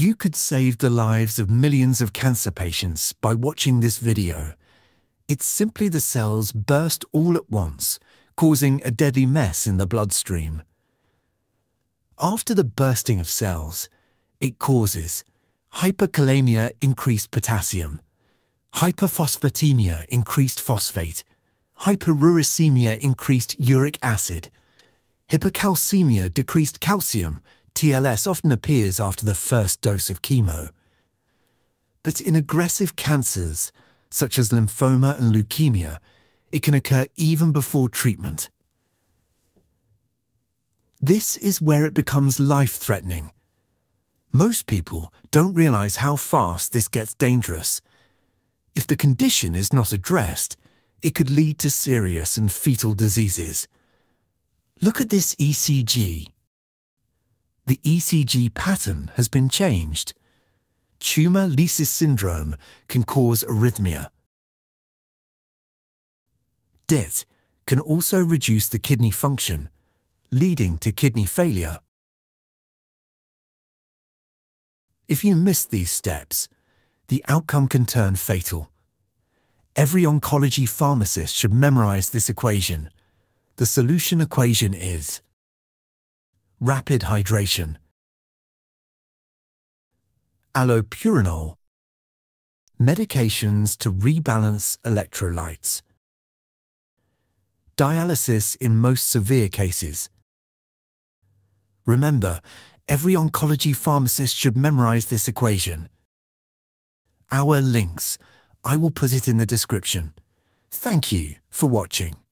You could save the lives of millions of cancer patients by watching this video. It's simply the cells burst all at once, causing a deadly mess in the bloodstream. After the bursting of cells, it causes hyperkalemia, increased potassium, hyperphosphatemia, increased phosphate, hyperuricemia, increased uric acid, hypercalcemia, decreased calcium. TLS often appears after the first dose of chemo. But in aggressive cancers, such as lymphoma and leukemia, it can occur even before treatment. This is where it becomes life-threatening. Most people don't realize how fast this gets dangerous. If the condition is not addressed, it could lead to serious and fatal diseases. Look at this ECG. The ECG pattern has been changed. Tumor Lysis Syndrome can cause arrhythmia. DIT can also reduce the kidney function, leading to kidney failure. If you miss these steps, the outcome can turn fatal. Every oncology pharmacist should memorize this equation. The solution equation is rapid hydration, allopurinol, medications to rebalance electrolytes, dialysis in most severe cases. Remember, every oncology pharmacist should memorize this equation. Our links, I will put it in the description. Thank you for watching.